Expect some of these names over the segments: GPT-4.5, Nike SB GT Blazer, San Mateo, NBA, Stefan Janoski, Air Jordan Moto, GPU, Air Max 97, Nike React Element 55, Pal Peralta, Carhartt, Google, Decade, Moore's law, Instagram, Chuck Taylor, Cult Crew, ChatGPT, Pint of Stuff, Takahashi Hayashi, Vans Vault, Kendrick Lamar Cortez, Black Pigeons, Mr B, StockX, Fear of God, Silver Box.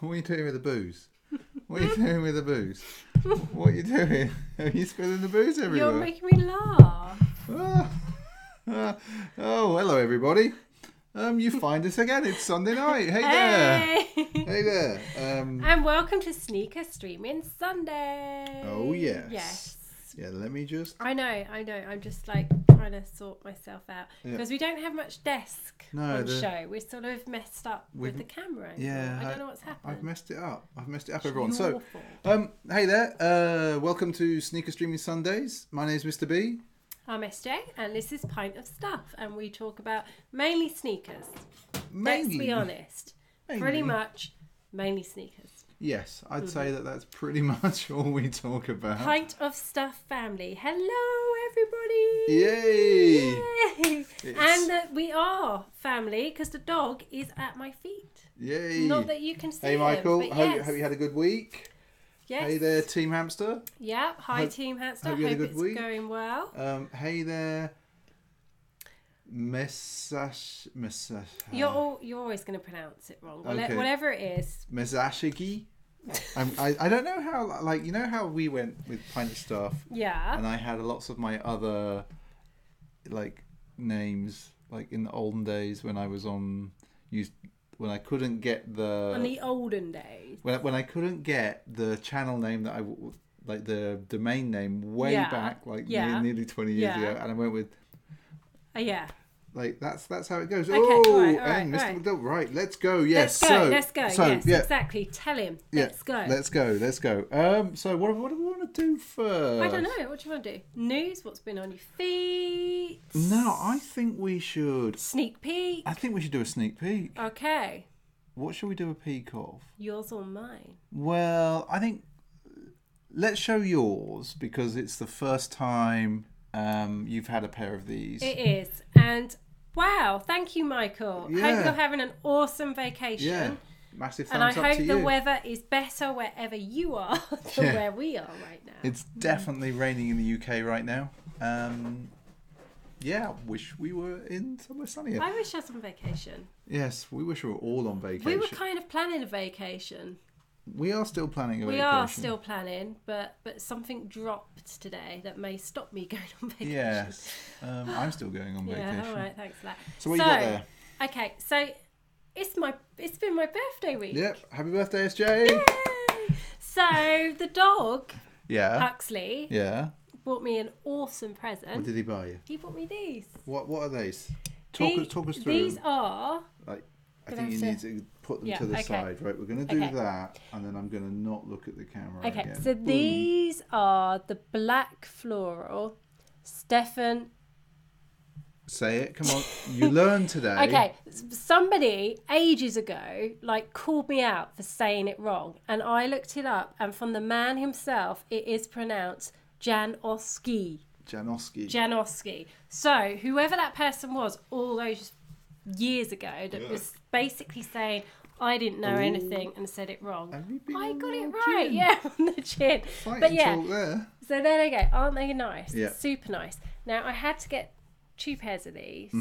What are you doing with the booze? What are you doing with the booze? What are you doing? Are you spilling the booze everywhere? You're making me laugh. Oh, hello everybody. You find us again. It's Sunday night. Hey there. Hey there. And welcome to Sneaker Streaming Sunday. Oh yes. Yes. Yeah, let me just... I know. I'm just like trying to sort myself out. Because we don't have much desk on the show. We're sort of messed up with the camera. Yeah. I don't know what's happened. I've messed it up, everyone. Awful. So, hey there. Welcome to Sneaker Streaming Sundays. My name's Mr B. I'm SJ. And this is Pint of Stuff. And we talk about mainly sneakers. Let's be honest. Pretty much mainly sneakers. Yes, I'd say that's pretty much all we talk about. Pint of Stuff family. Hello, everybody. Yay. And we are family because the dog is at my feet. Yay. Not that you can see him. Hey, Michael. Hope you had a good week. Yes. Hey there, Team Hamster. Yeah. Hi, Team Hamster. Hope it's going well. Hey there. Mesashi. You're always going to pronounce it wrong. Okay. Whatever it is. Mesashigi. I don't know how, like, you know how we went with Pint of Stuff? Yeah. And I had lots of my other, like, names, like, in the olden days when I was when I couldn't get the... On the olden days. When I couldn't get the channel name that I... Like, the domain name back, like, nearly 20 years ago. And I went with... Yeah. Like, that's how it goes. Okay, oh, all right, and Mr. McDowell, right, let's go. Yes. Let's go. So, yes, exactly. Tell him. Let's go. So what do we want to do first? I don't know. What do you want to do? News? What's been on your feet? No, I think we should... Sneak peek? I think we should do a sneak peek. Okay. What should we do a peek of? Yours or mine? Well, I think... Let's show yours, because it's the first time... you've had a pair of these. It is. And wow, thank you, Michael. Yeah. Hope you're having an awesome vacation. Yeah. Massive thumbs up to you. And I hope the weather is better wherever you are than where we are right now. It's definitely raining in the UK right now. Yeah, wish we were in somewhere sunnier. I wish I was on vacation. Yes, we wish we were all on vacation. We were kind of planning a vacation. We are still planning a vacation. but something dropped today that may stop me going on vacation. Yes, I'm still going on vacation. Yeah, all right, thanks for that. So what you got there? Okay, so it's been my birthday week. Yep, happy birthday, SJ. Yay! So the dog, Huxley, bought me an awesome present. What did he buy you? He bought me these. What are these? Talk us through. These are. Like, I think you need to put them to the side, right? We're going to do that, and then I'm going to not look at the camera again. Okay, so these are the black floral Stefan... Say it, come on. You learned today. Okay, somebody ages ago, like, called me out for saying it wrong, and I looked it up, and from the man himself, it is pronounced Janoski. So, whoever that person was, all those... years ago that was basically saying I didn't know anything and said it wrong. I got it right, on the chin. Fighting talk there. So there they go. Aren't they nice? Yeah. Super nice. Now I had to get two pairs of these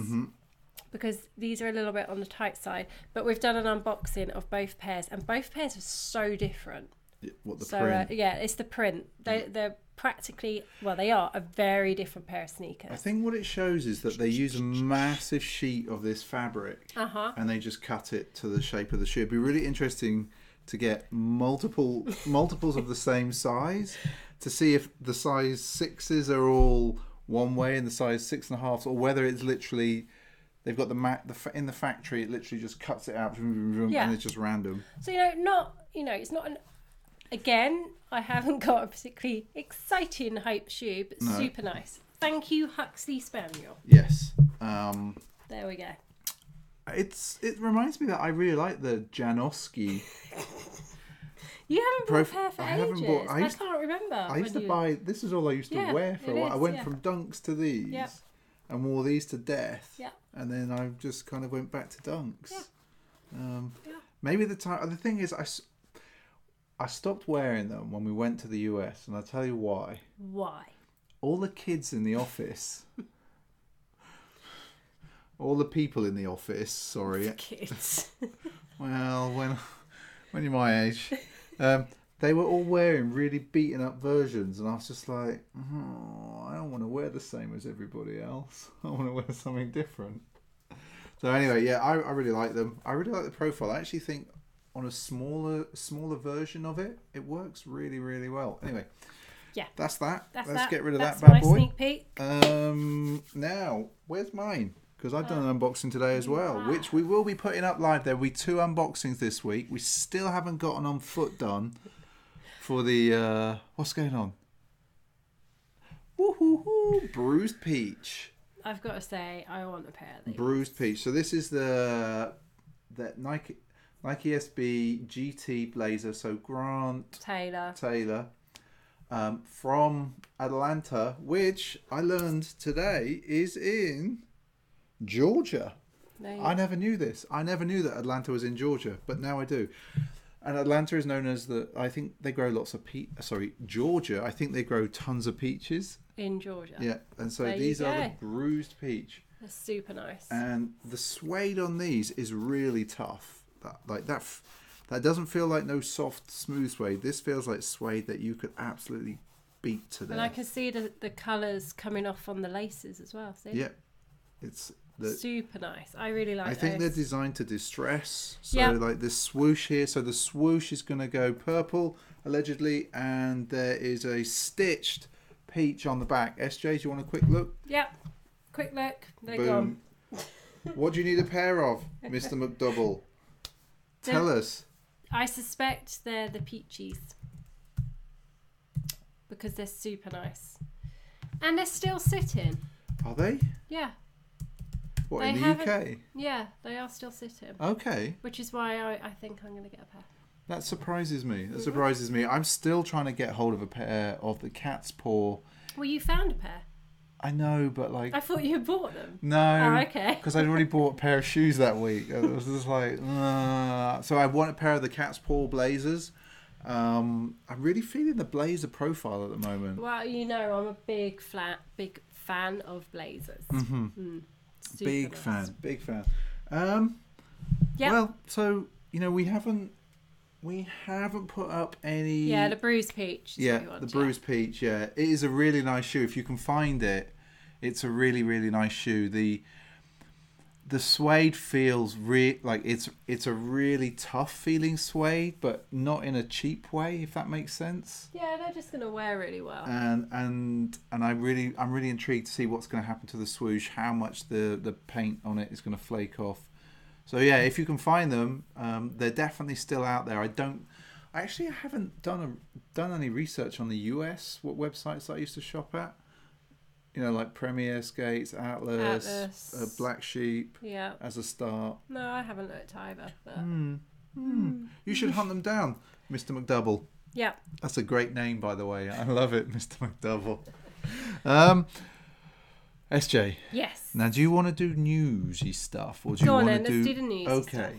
because these are a little bit on the tight side, but we've done an unboxing of both pairs and both pairs are so different. Yeah, print? It's the print. They're practically, they are a very different pair of sneakers. I think what it shows is that they use a massive sheet of this fabric and they just cut it to the shape of the shoe. It'd be really interesting to get multiples of the same size to see if the size 6s are all one way and the size 6.5s, or whether it's literally... They've got in the factory, it literally just cuts it out and it's just random. So, it's not an... Again, I haven't got a particularly exciting hype shoe, but super nice. Thank you, Huxley Spaniel. Yes. There we go. It reminds me that I really like the Janoski. You haven't bought a pair for ages. I can't remember. I used to buy... This is all I used to wear for a while. I went from Dunks to these and wore these to death. Yeah. And then I just kind of went back to Dunks. Yeah. Maybe the time... The thing is, I stopped wearing them when we went to the US, and I'll tell you why. Why? All the people in the office, sorry. Kids. Well, when when you're my age. They were all wearing really beaten up versions, and I was just like, I don't want to wear the same as everybody else. I want to wear something different. So anyway, yeah, I really like them. I really like the profile. I actually think on a smaller version of it, it works really, really well. Anyway, yeah, that's that. Let's get rid of that bad boy. That's my sneak peek. Now, where's mine? Because I've done an unboxing today as well, which we will be putting up live. There'll be 2 unboxings this week. We still haven't gotten On Foot done for the... what's going on? Woo-hoo-hoo! Bruised Peach. I've got to say, I want a pair of these. Bruised Peach. So this is the Nike SB GT Blazer. So Grant Taylor from Atlanta, which I learned today is in Georgia. No. I never knew this. I never knew that Atlanta was in Georgia, but now I do. And Atlanta is known as I think they grow lots of Georgia. I think they grow tons of peaches. In Georgia. Yeah, and so these are the bruised peach. They're super nice. And the suede on these is really tough. That doesn't feel like no soft, smooth suede. This feels like suede that you could absolutely beat to death. And I can see the colours coming off on the laces as well, see? Yeah. It's super nice. I really like it. I think they're designed to distress. So like this swoosh here. So the swoosh is going to go purple, allegedly. And there is a stitched... peach on the back. SJ, do you want a quick look? Yep. Quick look. They're gone. What do you need a pair of, Mr. McDouble? Tell us. I suspect they're the peaches because they're super nice. And they're still sitting. Are they? Yeah. What, in the UK? Yeah, they are still sitting. Okay. Which is why I think I'm going to get a pair. That surprises me. I'm still trying to get hold of a pair of the cat's paw. Well, you found a pair. I know, but like... I thought you had bought them. No. Oh, okay. Because I'd already bought a pair of shoes that week. It was just like... So I want a pair of the cat's paw blazers. I'm really feeling the blazer profile at the moment. Well, you know, I'm a big fan of blazers. Mm-hmm. Big fan. Yeah. Well, so, you know, we haven't put up any... Yeah, the Bruised Peach. Bruised Peach, yeah. It is a really nice shoe. If you can find it, it's a really, really nice shoe. The suede feels like it's a really tough feeling suede, but not in a cheap way, if that makes sense. Yeah, they're just going to wear really well. And I'm really intrigued to see what's going to happen to the swoosh, how much the paint on it is going to flake off. So yeah, if you can find them, they're definitely still out there. I haven't done any research on the US, what websites I used to shop at. You know, like Premier, Skates, Atlas. Black Sheep as a start. No, I haven't looked either. But... You should hunt them down, Mr. McDouble. Yeah. That's a great name, by the way. I love it, Mr. McDouble. SJ. Yes. Now, do you want to do newsy stuff, or do you want to do? Let's do the newsy stuff. Okay.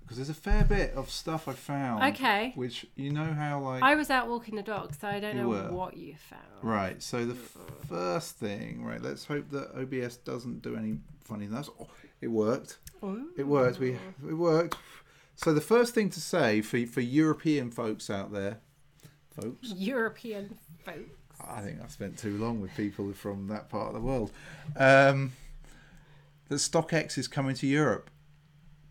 Because there's a fair bit of stuff I found. Okay. Which you know how like I was out walking the dog, so I don't know what you found. Right. So the first thing, right? Let's hope that OBS doesn't do any funny things. Oh, it worked. Ooh. It worked. It worked. So the first thing to say for European folks out there, European folks. I think I spent too long with people from that part of the world. That StockX is coming to Europe.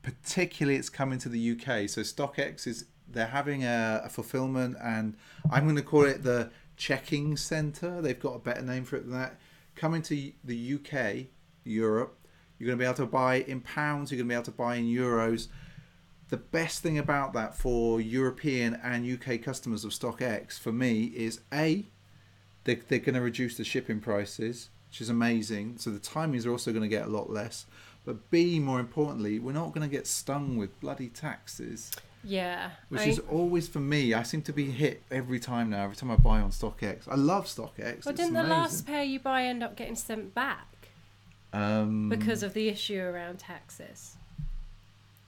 Particularly, it's coming to the UK. So StockX they're having a fulfillment, and I'm going to call it the checking centre. They've got a better name for it than that. Coming to the UK, Europe, you're going to be able to buy in pounds. You're going to be able to buy in euros. The best thing about that for European and UK customers of StockX, for me, is A... They're going to reduce the shipping prices, which is amazing. So the timings are also going to get a lot less. But B, more importantly, we're not going to get stung with bloody taxes. Yeah. Which is always for me. I seem to be hit every time now, every time I buy on StockX. I love StockX. Well, didn't the last pair you buy end up getting sent back? Because of the issue around taxes.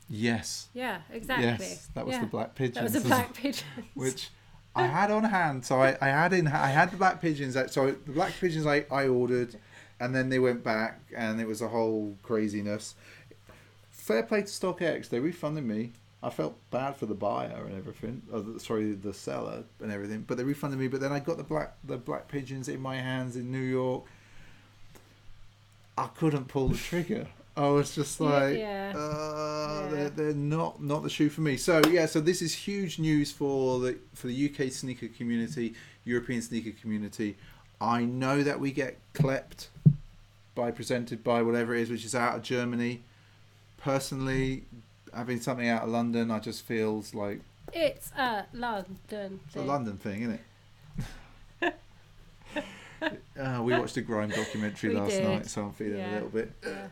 Yes. Yeah, exactly. Yes, that was the Black Pigeons. That was the Black Pigeons. Which... I had on hand, so I had the Black Pigeons. So the Black Pigeons I ordered, and then they went back, and it was a whole craziness. Fair play to StockX, they refunded me. I felt bad for the buyer and everything, the seller and everything, but they refunded me. But then I got the black pigeons in my hands in New York. I couldn't pull the trigger. I was just like, They're not the shoe for me. So yeah, so this is huge news for the UK sneaker community, European sneaker community. I know that we get klept by presented by whatever it is, which is out of Germany. Personally, having something out of London, I just feels like it's a London thing. It's a London thing, isn't it? We watched a Grime documentary last night, so I'm feeling a little bit. Yeah.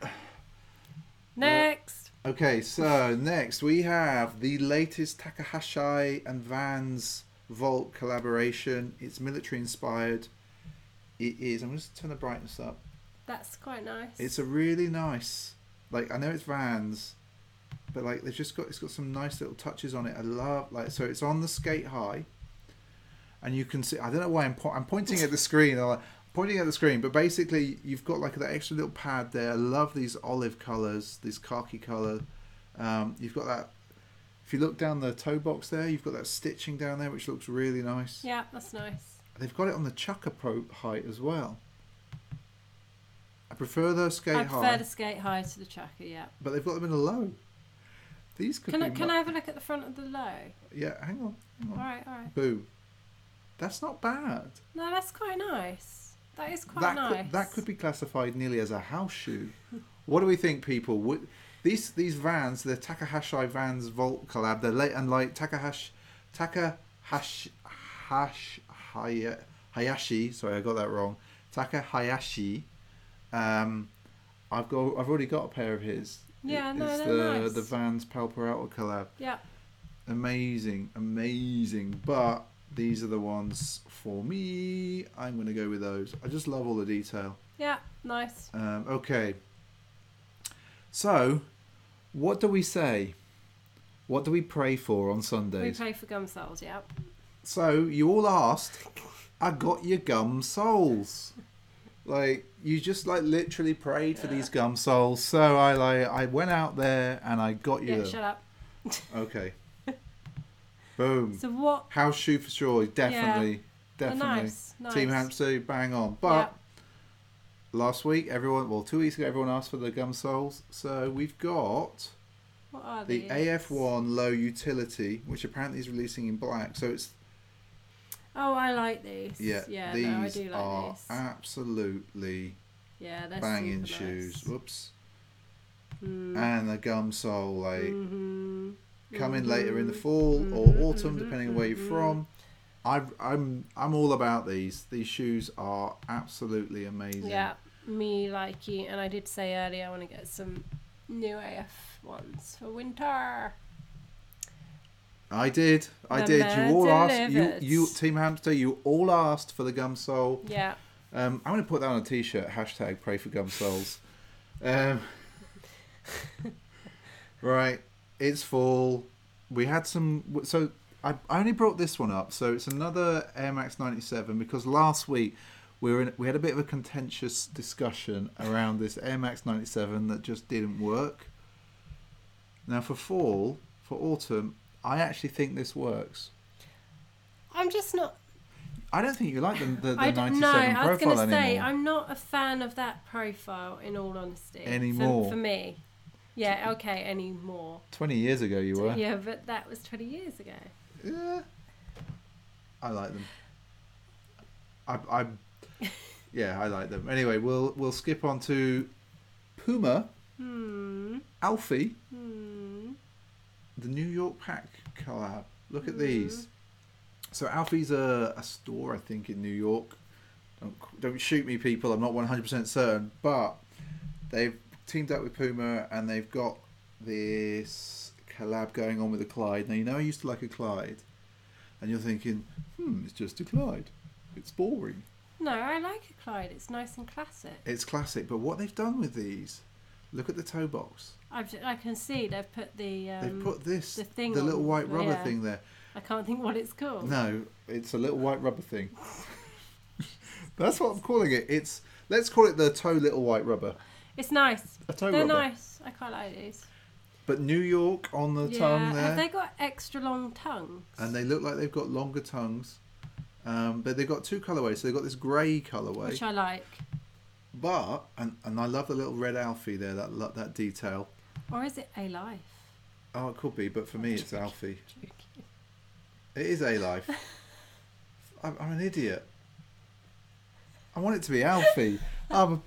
Next. Okay, so next we have the latest Takahashi and Vans Vault collaboration. It's military inspired. It is. I'm going to turn the brightness up. That's quite nice. It's a really nice. Like, I know it's Vans, but like they've just got, it's got some nice little touches on it. I love, like, so it's on the Skate High, and you can see. I don't know why I'm pointing at the screen. I'm like, pointing at the screen, but basically you've got like that extra little pad there. I love these olive colours, this khaki colour. You've got that. If you look down the toe box there, you've got that stitching down there, which looks really nice. Yeah, that's nice. They've got it on the Chukka Pro height as well. I prefer the Skate High to the Chukka, yeah. But they've got them in a low. These could be. Can I have a look at the front of the low? Yeah, hang on. All right. Boom. That's not bad. No, that's quite nice. That is quite nice. That could be classified nearly as a house shoe. What do we think, people? These Vans, the Takahashi Vans Vault collab, they're late and light. Takahashi Hayashi. Sorry, I got that wrong. Takahashi. I've already got a pair of his. Yeah, nice. The Vans Pal Peralta collab. Yeah. Amazing. But these are the ones for me. I'm going to go with those. I just love all the detail. Yeah, nice. Okay. So, what do we say? What do we pray for on Sundays? We pray for gum soles, yeah. So, you all asked, I got your gum soles. Like, you just like literally prayed for these gum soles. So I went out there and I got you them. Shut up. Okay. Boom. So what? House shoe for sure. Definitely. Nice. Team Hamster, bang on. But last week, 2 weeks ago, everyone asked for the gum soles. So we've got the AF1 Low Utility, which apparently is releasing in black. So it's. Oh, I like these. Yeah, these I do like these. Absolutely banging shoes. Nice. Whoops. Mm. And the gum sole, like, come in later in the fall or autumn, depending on where you're from. I'm all about these. These shoes are absolutely amazing. Yeah, me like you. And I did say earlier I want to get some new AF ones for winter. I did. You all asked. You Team Hamster. You all asked for the gum sole. Yeah. I'm gonna put that on a T-shirt. # Pray for gum soles. Right. It's fall. We had some. So I only brought this one up. So it's another Air Max 97 because last week we had a bit of a contentious discussion around this Air Max 97 that just didn't work. Now for autumn. I actually think this works. I'm just not. I don't think you like the 97 profile anymore. I was going to say I'm not a fan of that profile. In all honesty, anymore for me. Yeah. Okay. Anymore. 20 years ago, you were. Yeah, but that was 20 years ago. Yeah. I like them. I like them. Anyway, we'll skip on to Puma. Alfie. The New York Pack collab. Look at these. So Alfie's a store, I think, in New York. Don't shoot me, people. I'm not 100% certain, but they've teamed up with Puma and they've got this collab going on with a Clyde. Now, you know I used to like a Clyde, and you're thinking, it's just a Clyde. It's boring. No, I like a Clyde. It's nice and classic. It's classic, but what they've done with these, look at the toe box. I can see they've put the little white rubber thing there. I can't think what it's called. No, it's a little white rubber thing. That's what I'm calling it. Let's call it the toe little white rubber. It's nice. They're nice. I quite like these. But New York on the tongue there. Have they got extra long tongues? And they look like they've got longer tongues. But they've got two colourways. So they've got this grey colourway, which I like. But, and I love the little red Alfie there, that detail. Or is it A-Life? Oh, it could be, but for me it's Alfie. It is A-Life. I'm an idiot. I want it to be Alfie. I've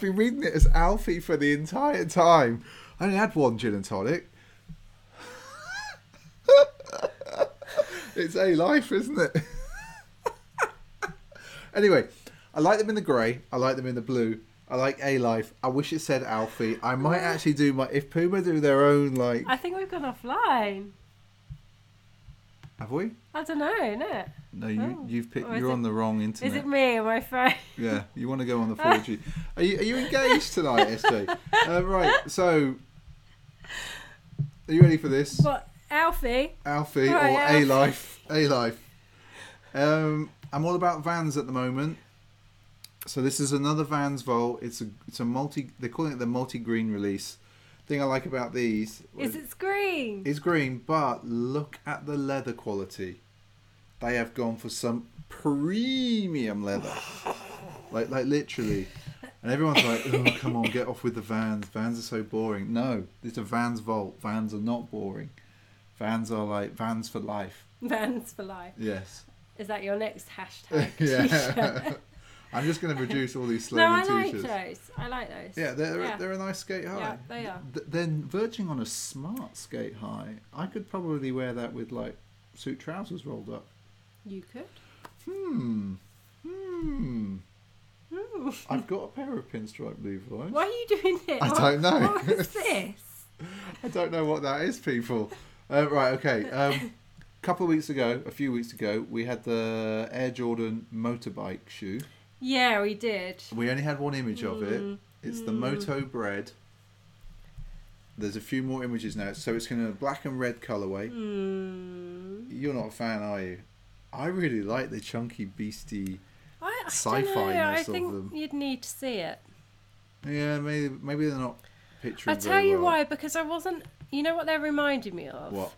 been reading it as Alfie for the entire time. I only had one gin and tonic. It's A-Life, isn't it? Anyway, I like them in the grey. I like them in the blue. I like A-Life. I wish it said Alfie. I might actually do my... If Puma do their own, like... I think we've gone offline. Have we? I don't know, innit? No, you've picked... You're on the wrong internet. Is it me or my phone? Yeah, you want to go on the 4G. Are you engaged tonight, SJ? Right, so... Are you ready for this? What? Alfie? Alfie or A-Life. A-Life. I'm all about Vans at the moment. So this is another Vans Vault. It's a multi... They're calling it the multi-green release. Thing I like about these is it's green. It's green, but look at the leather quality. They have gone for some premium leather, like literally. And everyone's like, "Oh, come on, get off with the Vans. Vans are so boring." No, it's a Vans Vault. Vans are not boring. Vans are like Vans for life. Vans for life. Yes. Is that your next hashtag? Yeah. I'm just going to produce all these slogan t-shirts. I like those. Yeah, they're a nice skate high. Yeah, they are. They're verging on a smart skate high. I could probably wear that with like suit trousers rolled up. You could. Ooh. I've got a pair of pinstripe Levi's. Why are you doing it? I don't know. What is this? I don't know what that is, people. Right, okay. A few weeks ago, we had the Air Jordan motorbike shoe. Yeah, we did. We only had one image of it. It's the Moto Bread. There's a few more images now. So it's in a black and red colourway. You're not a fan, are you? I really like the chunky, beastie, sci-fi-ness of them. I think you'd need to see it. Yeah, maybe they're not picturing very well. I'll tell you why, because I wasn't... You know what they're reminding me of? What?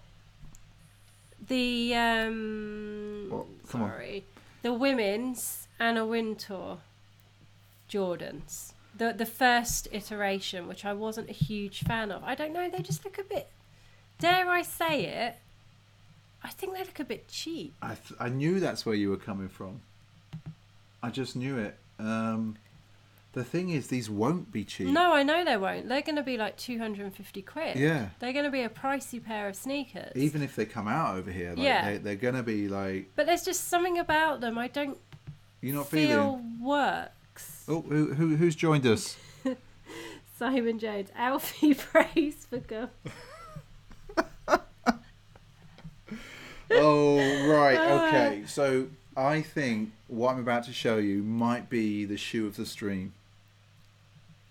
The... The women's... Anna Wintour Jordans, the first iteration, which I wasn't a huge fan of. I don't know, they just look a bit, dare I say it, I think they look a bit cheap. I knew that's where you were coming from. I just knew it. The thing is, these won't be cheap. No, I know they won't. They're going to be like 250 quid. Yeah. They're going to be a pricey pair of sneakers. Even if they come out over here, they're going to be like... But there's just something about them I don't... You're not feeling. Works. Oh, who's joined us? Simon Jones. Alfie prays for God. Oh, right. Okay. So I think what I'm about to show you might be the shoe of the stream.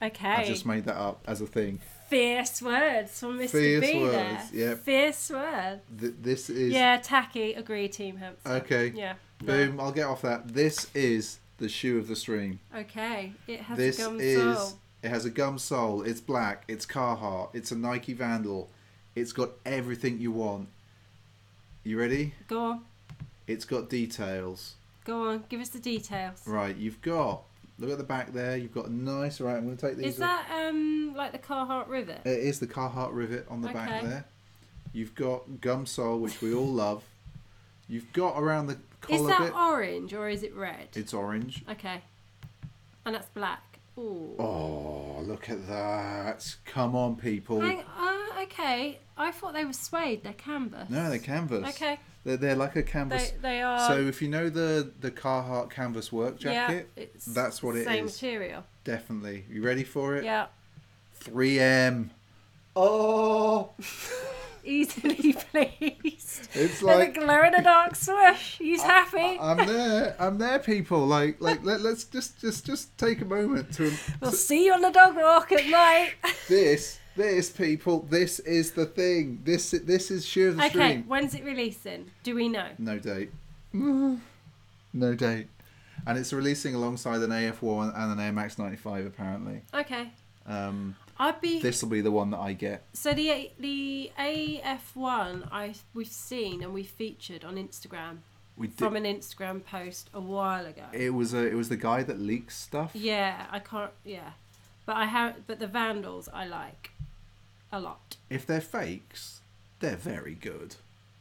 Okay. I just made that up as a thing. Fierce words from Mr. B there. Yep. Fierce words. This is... Yeah, tacky. Agree, Team Hampson. Okay. Yeah. Boom, I'll get off that. This is the shoe of the stream. Okay, it has a gum sole. It has a gum sole. It's black. It's Carhartt. It's a Nike Vandal. It's got everything you want. You ready? Go on. It's got details. Go on, give us the details. Right, you've got... Look at the back there. You've got a nice... Right, I'm going to take these... Is that like the Carhartt rivet? It is the Carhartt rivet on the back there. You've got gum sole, which we all love. You've got around the... Is that orange or is it red? It's orange. Okay. And that's black. Ooh. Oh, look at that. Come on, people. Okay. I thought they were suede. They're canvas. No, they're canvas. Okay. They're like a canvas. They are. So if you know the Carhartt canvas work jacket, that's what it is. Same material. Definitely. You ready for it? Yeah. 3M. Oh. Easily pleased. It's like a glow in the dark swoosh. He's happy. I'm there, people. Like let's just take a moment to... We'll see you on the dog walk at night. This people. This is the thing. This is shoe of the stream. Okay, when's it releasing? Do we know? No date. No date. And it's releasing alongside an AF1 and an Air Max 95 apparently. Okay. This will be the one that I get. So the AF1 we've seen and we featured on Instagram. We did. From an Instagram post a while ago. It was the guy that leaks stuff. Yeah, but the Vandals I like a lot. If they're fakes, they're very good.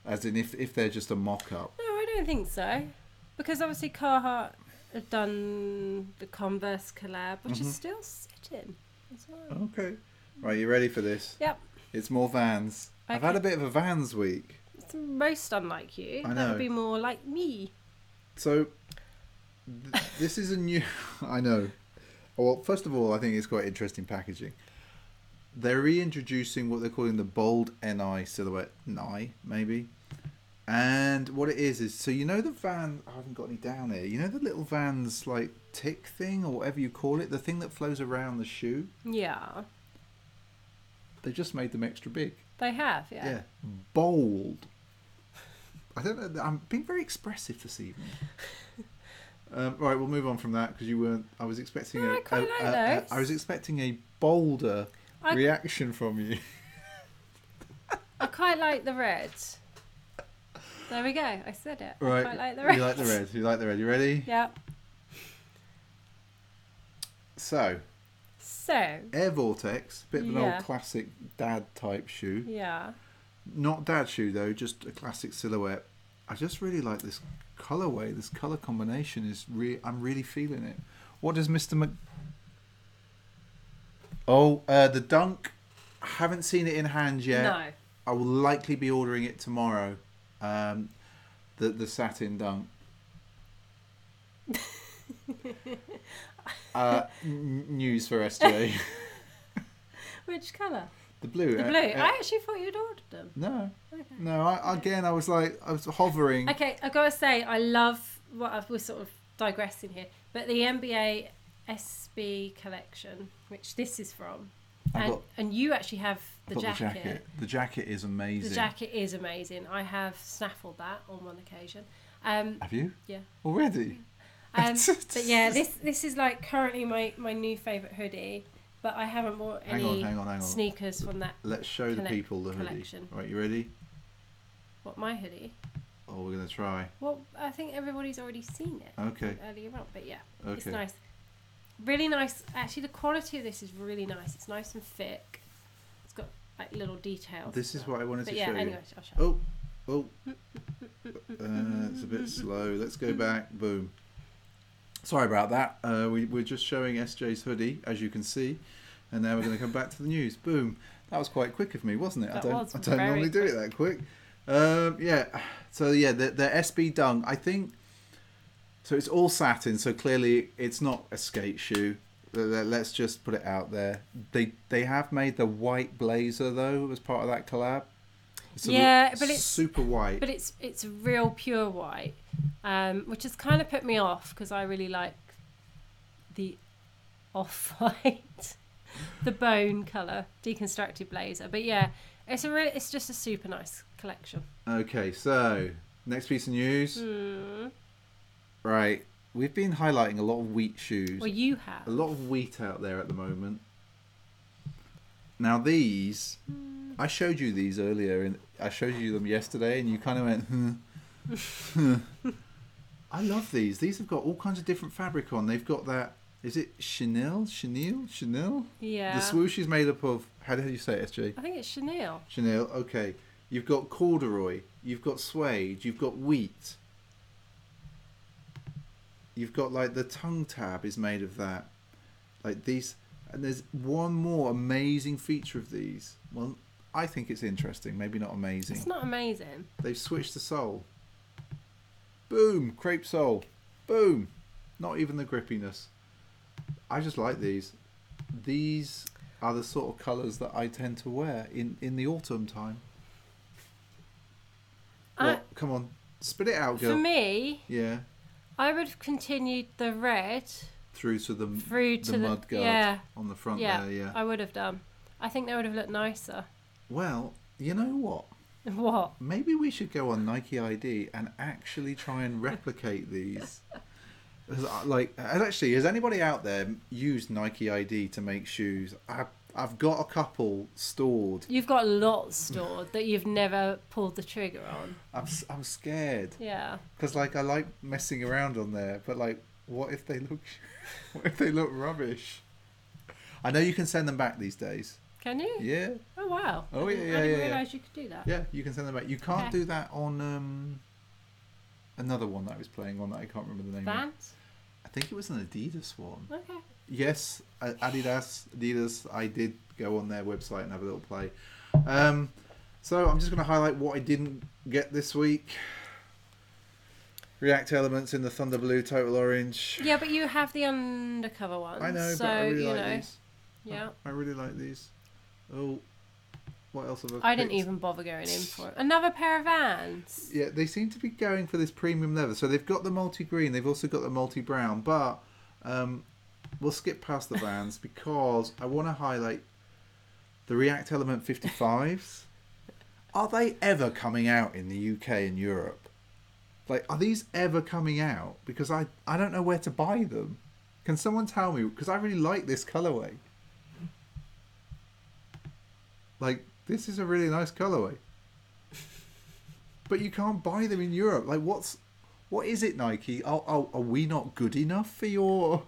As in if they're just a mock-up. No, I don't think so. Because obviously Carhartt have done the Converse collab, which is still sitting as well. Okay. Right, you ready for this? Yep. It's more Vans. Okay. I've had a bit of a Vans week. It's most unlike you. I know. That would be more like me. So, this is a new... I know. Well, first of all, I think it's quite interesting packaging. They're reintroducing what they're calling the bold NI silhouette. Ni, maybe. And what it is so you know the van... I haven't got any down here. You know the little Vans, like, tick thing, or whatever you call it? The thing that flows around the shoe? Yeah. They just made them extra big. They have, yeah. Yeah. Bold. I don't know. I'm being very expressive this evening. Right, we'll move on from that, because you weren't... I was expecting I was expecting a bolder... reaction from you. I quite like the red. There we go. I said it. Right. I quite like the red. You like the red. You ready? Yep. So. Air Vortex. Bit of an old classic dad type shoe. Yeah. Not dad shoe though. Just a classic silhouette. I just really like this colorway. This color combination is I'm really feeling it. What does Mr. the Dunk, I haven't seen it in hand yet. No. I will likely be ordering it tomorrow. The satin Dunk. News for us today. Which colour? The blue. The blue. I actually thought you'd ordered them. No. Okay. No, I was hovering. Okay, I've got to say, I love we're sort of digressing here, but the NBA... SB collection, which this is from, and you actually have the jacket. The jacket is amazing. I have snaffled that on one occasion. Have you? Yeah. Already? But yeah, this is like currently my new favourite hoodie, but I haven't bought any sneakers from that. Let's show the people the collection. Hoodie. Right, you ready? What, my hoodie? Oh, we're gonna try. Well, I think everybody's already seen it. Okay. Earlier on, but yeah, okay. It's nice. Really nice. Actually, the quality of this is really nice. It's nice and thick. It's got like little details. This is what I wanted to show you. Anyway, I'll show you. It's a bit slow. Let's go back. Boom. Sorry about that. We're just showing SJ's hoodie, as you can see, and now we're going to come back to the news. Boom. That was quite quick of me, wasn't it? I don't normally do it that quick. Yeah. So yeah, the SB Dunk. I think. So it's all satin, so clearly it's not a skate shoe. Let's just put it out there. They have made the white blazer though as part of that collab. But it's super white. But it's real pure white, which has kind of put me off because I really like the off-white, the bone color deconstructed blazer. But yeah, it's just a super nice collection. Okay, so next piece of news. Right, we've been highlighting a lot of wheat shoes. Well, you have. A lot of wheat out there at the moment. Now these, I showed you these earlier, and I showed you them yesterday, and you kind of went, I love these. These have got all kinds of different fabric on. They've got that, is it chenille? Chenille? Yeah. The swoosh is made up of, how do you say it, SJ? I think it's chenille. Chenille, okay. You've got corduroy, you've got suede, you've got wheat. You've got like the tongue tab is made of that, like these, and there's one more amazing feature of these. Well, I think it's interesting, maybe not amazing. It's not amazing. They've switched the sole. Boom, crepe sole. Boom, not even the grippiness. I just like these. These are the sort of colours that I tend to wear in the autumn time. Well, come on, spit it out, girl. For me. Yeah. I would have continued the red through to the mud guard on the front there. Yeah, I would have done. I think they would have looked nicer. Well, you know what? What? Maybe we should go on Nike ID and actually try and replicate these. Like, and actually, has anybody out there used Nike ID to make shoes? I I've got a couple stored. You've got lots stored that you've never pulled the trigger on. I'm scared. Yeah. Because like I like messing around on there, but like what if they look rubbish? I know you can send them back these days. Can you? Yeah. Oh wow. Oh yeah. I didn't realise you could do that. Yeah, you can send them back. You can't do that on another one that I was playing on that I can't remember the name. Vans? I think it was an Adidas one. Okay. Yes, Adidas, I did go on their website and have a little play. So I'm just going to highlight what I didn't get this week. React Elements in the Thunder Blue, Total Orange. Yeah, but you have the undercover ones. I know, so, but I really these. Yeah. I really like these. Oh, what else have I picked? Didn't even bother going in for it. Another pair of Vans. Yeah, they seem to be going for this premium leather. So they've got the multi-green, they've also got the multi-brown, but... we'll skip past the Vans because I want to highlight the React Element 55s. Are they ever coming out in the UK and Europe? Like, are these ever coming out? Because I don't know where to buy them. Can someone tell me? Because I really like this colourway. Like, this is a really nice colourway. But you can't buy them in Europe. Like, what is it, Nike? Are we not good enough for your...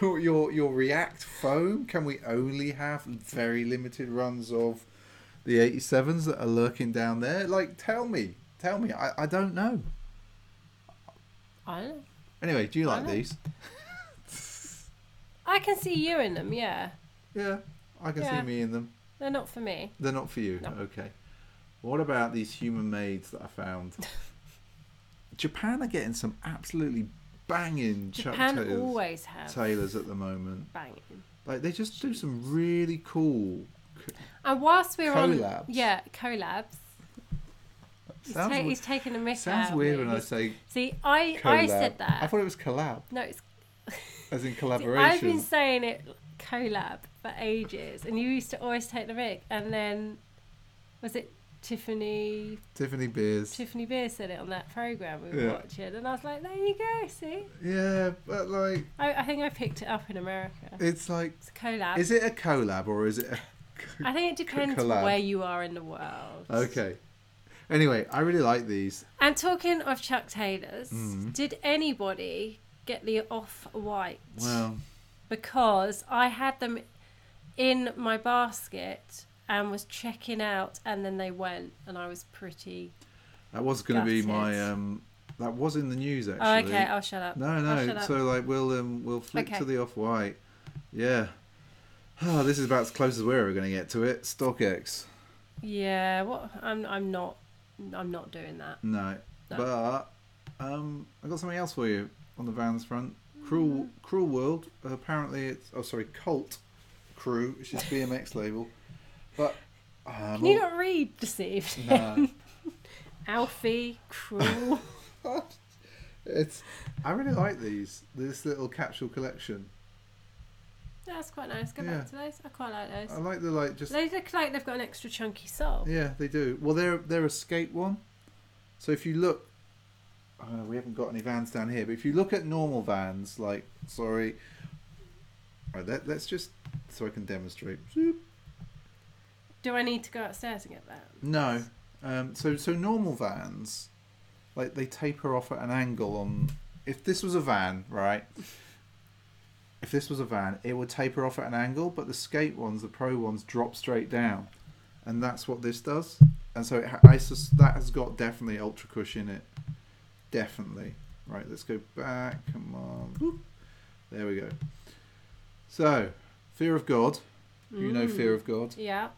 your React foam? Can we only have very limited runs of the 87s that are lurking down there? Like, tell me. I don't know. I don't know. Anyway, do you like these? I can see you in them, yeah. Yeah, I can see me in them. They're not for me. They're not for you? No. Okay. What about these human maids that I found? Japan are getting some absolutely... banging Chuck Taylors, always have Taylors at the moment. Banging. Like they just do some really cool. And whilst we're collabs. Collabs. He's taking a miss. Sounds weird when I say. See, I said that. I thought it was collab. No, it's as in collaboration. See, I've been saying it collab for ages, and you used to always take the mic. And then was it? Tiffany Beers said it on that programme we were watching, and I was like, there you go, see? Yeah, but like... I think I picked it up in America. It's like... It's a collab. Is it a collab, or is it a I think it depends on where you are in the world. Okay. Anyway, I really like these. And talking of Chuck Taylors, did anybody get the Off-White? Well... Because I had them in my basket... and was checking out, and then they went, and I was pretty That was going gutted. To be my... that was in the news, actually. Oh, okay, I'll shut up. No, shut up. So like we'll flip to the Off-White. Yeah. Oh, this is about as close as we're ever going to get to it. StockX. Yeah, I'm not doing that. No. But I got something else for you on the Vans front. Cruel World. Apparently it's... Oh, sorry, Cult Crew, which is BMX label. But, can you not read this evening? No. Alfie, Cruel. I really like these. This little capsule collection. Yeah, that's quite nice. Go back to those. I quite like those. I like the They look like they've got an extra chunky sole. Yeah, they do. Well, they're a skate one. So if you look, we haven't got any Vans down here. But if you look at normal Vans, let's just so I can demonstrate. Zoop. Do I need to go upstairs and get that? No. So normal Vans, like they taper off at an angle on... If this was a van, right? If this was a van, it would taper off at an angle, but the skate ones, the pro ones, drop straight down. And that's what this does. And so that has got definitely Ultra Cush in it. Definitely. Right, let's go back. Come on. Whoop. There we go. So, Fear of God. You know Fear of God. Yeah.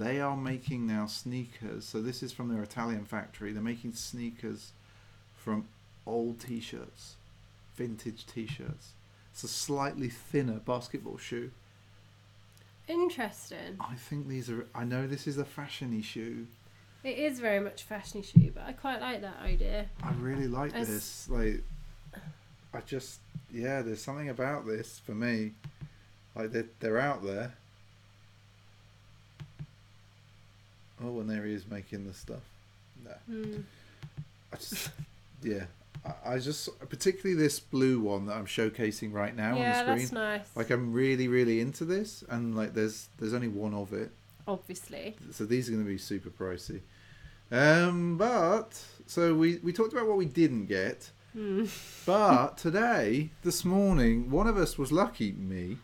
They are making now sneakers. So this is from their Italian factory. They're making sneakers from old T-shirts, vintage T-shirts. It's a slightly thinner basketball shoe. Interesting. I think these are... I know this is a fashiony shoe. It is very much a fashiony shoe, but I quite like that idea. I really like this. Like, I just... Yeah, there's something about this for me. Like, they're out there. Oh, and there he is making the stuff. No. I just, yeah, I just particularly this blue one that I'm showcasing right now on the screen. That's nice. Like I'm really into this, and like there's only one of it. Obviously. So these are going to be super pricey. But so we talked about what we didn't get. Mm. But today, this morning, one of us was lucky, me,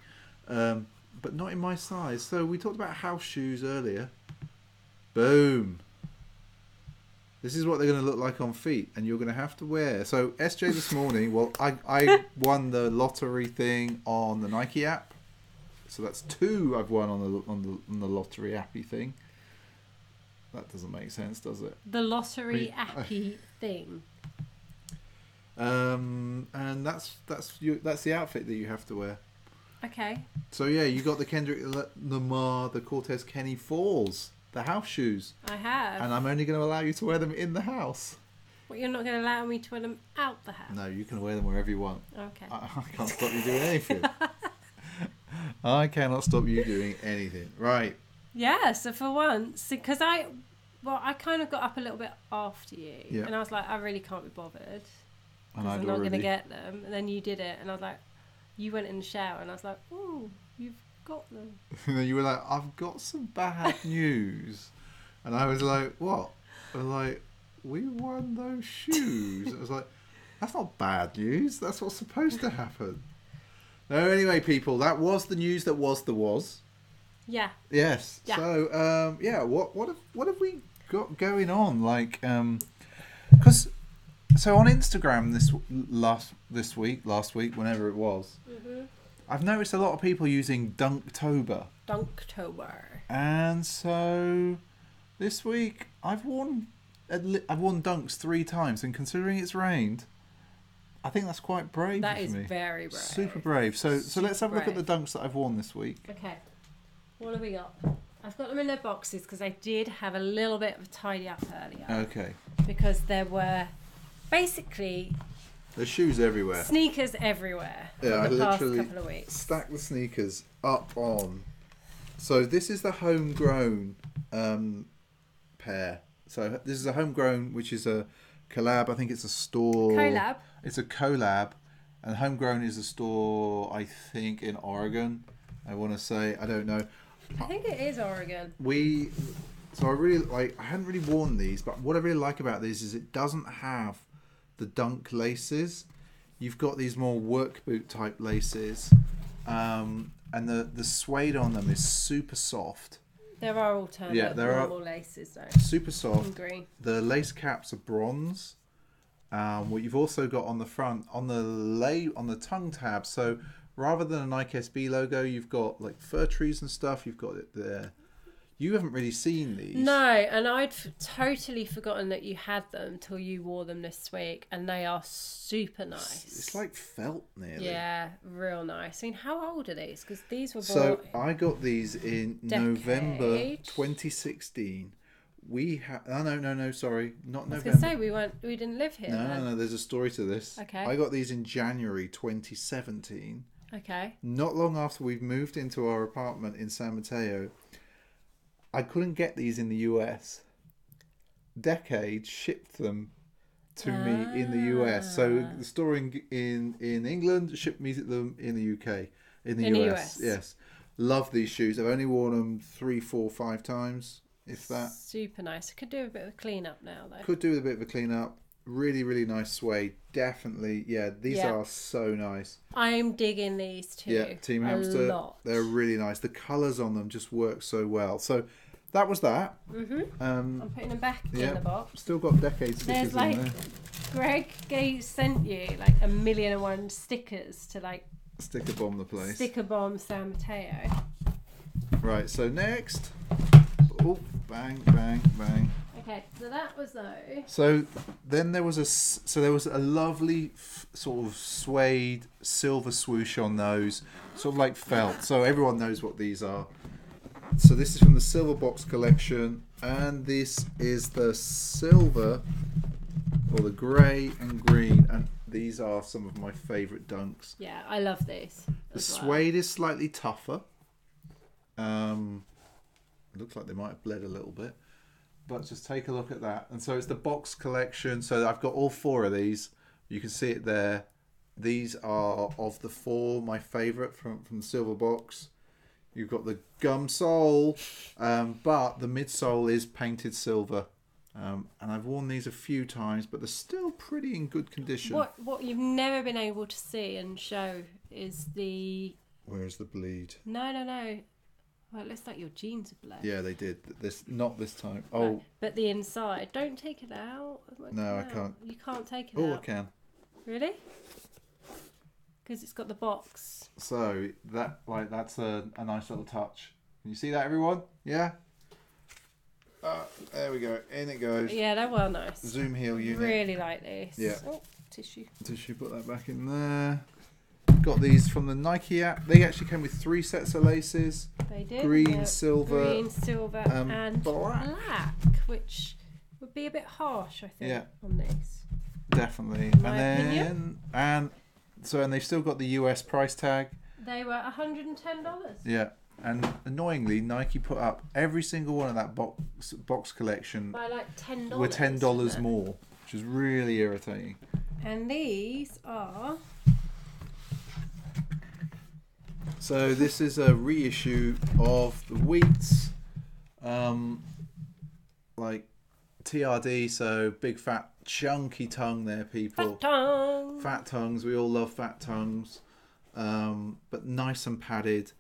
but not in my size. So we talked about house shoes earlier. Boom. This is what they're going to look like on feet, and you're going to have to wear. So SJ this morning, well, I won the lottery thing on the Nike app. So that's two I've won on the lottery appy thing. That doesn't make sense, does it? The lottery appy thing. And that's the outfit that you have to wear. Okay. So yeah, you got the Kendrick Lamar, the Cortez Kenny Falls, the house shoes. I have. And I'm only going to allow you to wear them in the house. Well, you're not going to allow me to wear them out the house. No, you can wear them wherever you want. Okay. I can't stop you doing anything. I cannot stop you doing anything. Right. Yeah, so for once, because I kind of got up a little bit after you. Yep. And I was like, I really can't be bothered. And I'm not going to get them. And then you did it. And I was like, you went in the shower. And I was like, ooh, you've got them. And then you were like, I've got some bad news. And I was like, what? I was like, we won those shoes. I was like, that's not bad news. That's what's supposed to happen. No, anyway, people, that was the news that was the was. Yeah. Yes. Yeah. So, what have we got going on? Like, so on Instagram last week, whenever it was, I've noticed a lot of people using Dunktober. Dunktober. And so, this week I've worn Dunks 3 times, and considering it's rained, I think that's quite brave. That is me. Very brave. Super brave. So let's have a look at the Dunks that I've worn this week. Okay. What have we got? I've got them in their boxes because I did have a little bit of a tidy up earlier. Okay. Because there were basically... There's shoes everywhere. Sneakers everywhere. Yeah, I literally stacked the sneakers up on. So this is the Homegrown pair. So this is a Homegrown, which is a collab. I think it's a store. Collab. It's a collab, and Homegrown is a store, I think, in Oregon. I want to say, I don't know. I think it is Oregon. So I really like. I hadn't really worn these, but what I really like about these is it doesn't have the dunk laces. You've got these more work boot type laces, and the suede on them is super soft. There are alternative normal laces though. Super soft. Green. The lace caps are bronze. What you've also got on the front, on the tongue tab. So rather than a Nike SB logo, you've got like fir trees and stuff. You've got it there. You haven't really seen these. No, and I'd totally forgotten that you had them till you wore them this week, and they are super nice. It's like felt nearly. Yeah, real nice. I mean, how old are these? Because these were bought. So I got these in Decade. November 2016. We have not November. I was gonna say we didn't live here. No, there's a story to this. Okay. I got these in January 2017. Okay. Not long after we've moved into our apartment in San Mateo. I couldn't get these in the US. Decade shipped them to me in the US. So the store in England shipped me them in the UK. In the US. Yes. Love these shoes. I've only worn them 3, 4, 5 times. If that. Super nice. Could do a bit of a clean up now though. Could do with a bit of a clean up. Really nice suede. Definitely. Yeah, these are so nice. I'm digging these too. Yeah, Team Hamster. A lot. They're really nice. The colours on them just work so well. So that was that. Mm-hmm. I'm putting them back in the box. Still got Decade stickers. There's like in there. Greg sent you like 1,000,001 stickers to like sticker bomb the place. Sticker bomb San Mateo. Right, so next. Oh, bang, bang, bang. Okay, so that was those. So then there was a lovely sort of suede silver swoosh on those, sort of like felt. So everyone knows what these are. So this is from the Silver Box collection, and this is the silver or the grey and green, and these are some of my favourite dunks. Yeah, I love these. The suede is slightly tougher. It looks like they might have bled a little bit, but just take a look at that. And so it's the box collection. So I've got all 4 of these. You can see it there. These are, of the four, my favourite from the Silver Box. You've got the gum sole, but the midsole is painted silver. And I've worn these a few times, but they're still pretty in good condition. What you've never been able to see and show is the... Where's the bleed? No. Well, it looks like your jeans are blown. Yeah, they did. Not this time. Oh, right. But the inside. Don't take it out. No, I can't. You can't take it out. Oh, I can. Really? Because it's got the box. So that's a nice little touch. Can you see that, everyone? Yeah. There we go. In it goes. Yeah, they're well nice. Zoom heel unit. Really like this. Yeah. Oh, tissue. Tissue. Put that back in there. Got these from the Nike app. They actually came with 3 sets of laces. They did. Green, silver, and black, which would be a bit harsh, I think, on these. Definitely. And they've still got the US price tag. They were $110. Yeah. And annoyingly, Nike put up every single one of that box collection by like $10. With $10 more, which is really irritating. And these are... So this is a reissue of the Wheats, like TRD, so big fat chunky tongue there, people. Fat tongue. Fat tongues, we all love fat tongues, but nice and padded.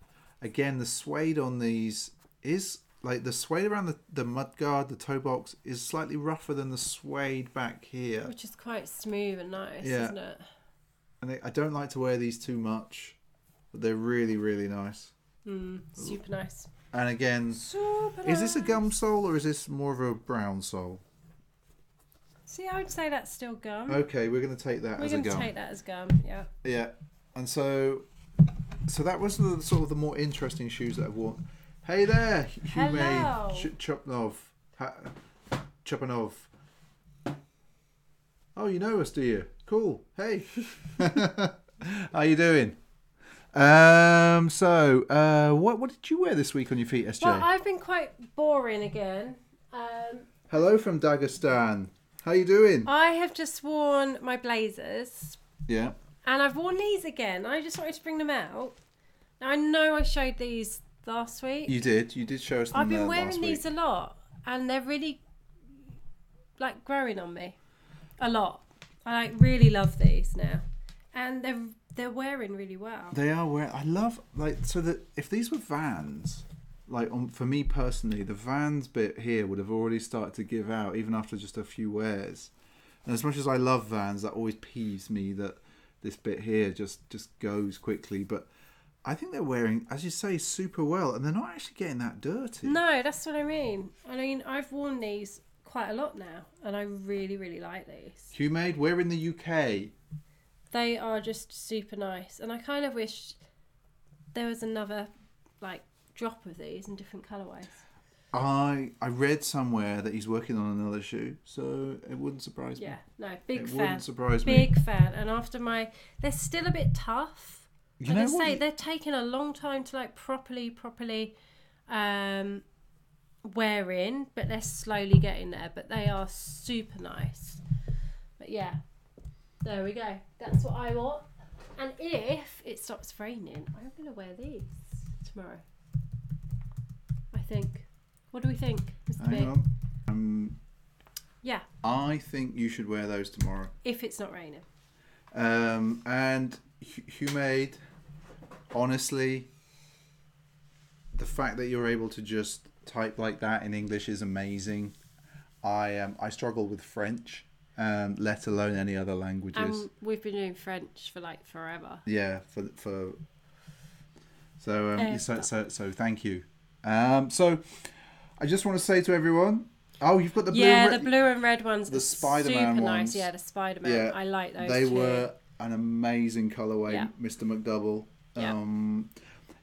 Again, the suede on these is, like the suede around the mudguard, the toe box, is slightly rougher than the suede back here. Which is quite smooth and nice, isn't it? And I don't like to wear these too much. But they're really, really nice. Super nice. And again, is this a gum sole or is this more of a brown sole? See, I would say that's still gum. Okay, we're going to take that as a gum. We're going to take that as gum, yeah. Yeah, and so that was the sort of the more interesting shoes that I've worn. Hey there, Humei Chupanov. Oh, you know us, do you? Cool. Hey, how you doing? What did you wear this week on your feet, SJ? Well, I've been quite boring again. Hello from Dagestan. How you doing? I have just worn my blazers. Yeah. And I've worn these again. I just wanted to bring them out. Now, I know I showed these last week. You did. You did show us them last week. I've been wearing these a lot. And they're really, like, growing on me. A lot. I, like, really love these now. And they're wearing really well. They are wearing. I love, like, so that if these were Vans, like, for me personally, the Vans bit here would have already started to give out even after just a few wears. And as much as I love Vans, that always peeves me that this bit here just goes quickly. But I think they're wearing, as you say, super well, and they're not actually getting that dirty. No, that's what I mean. I mean, I've worn these quite a lot now, and I really, really like these. Humade, we're in the UK. They are just super nice. And I kind of wish there was another, like, drop of these in different colourways. I read somewhere that he's working on another shoe, so it wouldn't surprise me. Yeah, no, big fan. It wouldn't surprise me. Big fan. And after they're still a bit tough. Like I say, they're taking a long time to, like, properly wear in, but they're slowly getting there. But they are super nice. But yeah. There we go. That's what I want. And if it stops raining, I'm going to wear these tomorrow, I think. What do we think, Mr. B? Yeah. I think you should wear those tomorrow. If it's not raining. And Humade, honestly, the fact that you're able to just type like that in English is amazing. I struggle with French. Let alone any other languages. We've been doing French for like forever. Yeah, so thank you. So I just want to say to everyone, oh, you've got the blue the blue and red ones, the Spider-Man super ones. Nice. Yeah, the Spider-Man. Yeah, I like those. They were an amazing colorway, Mr. McDouble. Yeah.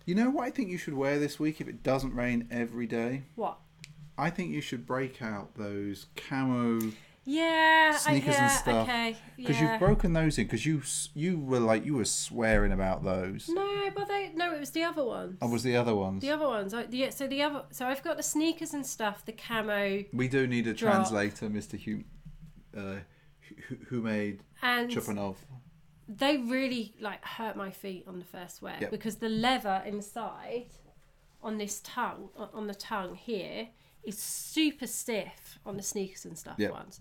You know what I think you should wear this week if it doesn't rain every day? What? I think you should break out those camo. Yeah, sneakers and stuff. Okay, because you've broken those in. Because you were swearing about those. No, it was the other ones. Oh, was the other ones? The other ones. So I've got the sneakers and stuff. The camo. We do need a translator, Mr. who made Chupanov. They really like hurt my feet on the first wear because the leather inside on this tongue, on the tongue here, is super stiff on the Sneakers and Stuff ones.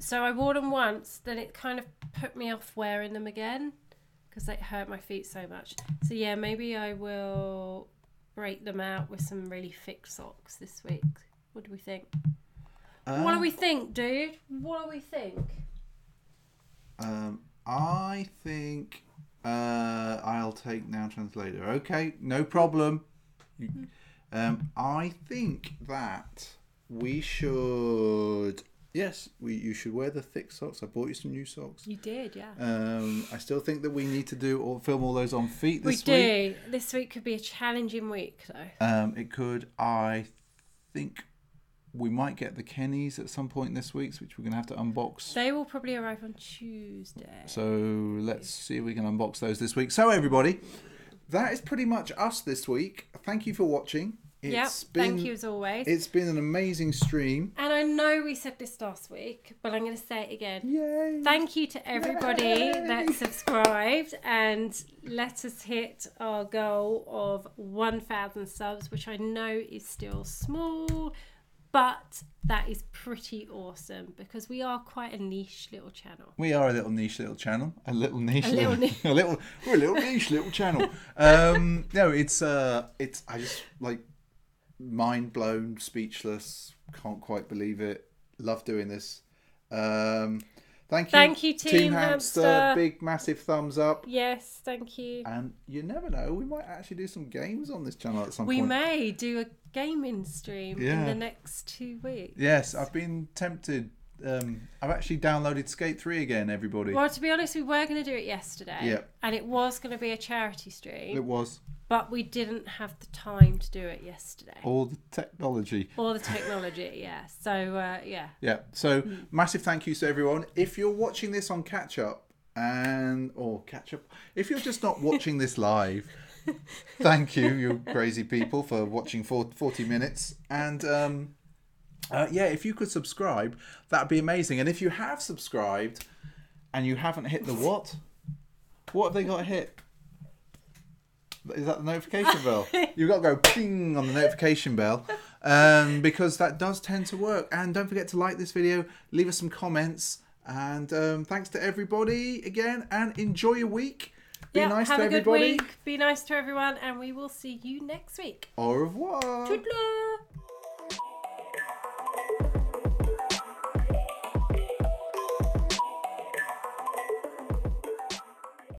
So I wore them once, then it kind of put me off wearing them again because they hurt my feet so much. So yeah, maybe I will break them out with some really thick socks this week. What do we think? What do we think, dude? What do we think? I think I'll take Now Translator. Okay, no problem. I think that we should... Yes, you should wear the thick socks. I bought you some new socks. You did, yeah. I still think that we need to do or film all those on feet this week. We do. This week could be a challenging week, though. It could. I think we might get the Kennys at some point this week, which we're going to have to unbox. They will probably arrive on Tuesday. So let's see if we can unbox those this week. So everybody, that is pretty much us this week. Thank you for watching. Thank you as always. It's been an amazing stream. And I know we said this last week, but I'm going to say it again. Yay. Thank you to everybody that subscribed and let us hit our goal of 1,000 subs, which I know is still small, but that is pretty awesome because we are quite a niche little channel. We are a little niche little channel. We're a little niche little channel. No, it's I just like... mind blown, speechless, can't quite believe it. Love doing this. Thank you Team Hamster. Big massive thumbs up. Yes, thank you. And you never know, we might actually do some games on this channel at some point. We may do a gaming stream in the next 2 weeks. Yes, I've been tempted. I've actually downloaded Skate 3 again, everybody. Well, to be honest, we were going to do it yesterday. Yeah. And it was going to be a charity stream. It was. But we didn't have the time to do it yesterday. All the technology, yeah. So, yeah. Yeah. So, massive thank you to everyone. If you're watching this on catch-up if you're just not watching this live... thank you crazy people, for watching for 40 minutes. And... if you could subscribe, that'd be amazing. And if you have subscribed and you haven't hit the what have they got hit? Is that the notification bell? You've got to go ping on the notification bell because that does tend to work. And don't forget to like this video, leave us some comments, and thanks to everybody again, and enjoy your week. Be nice to everybody. Have a good week. Be nice to everyone, and we will see you next week. Au revoir. Toodaloo.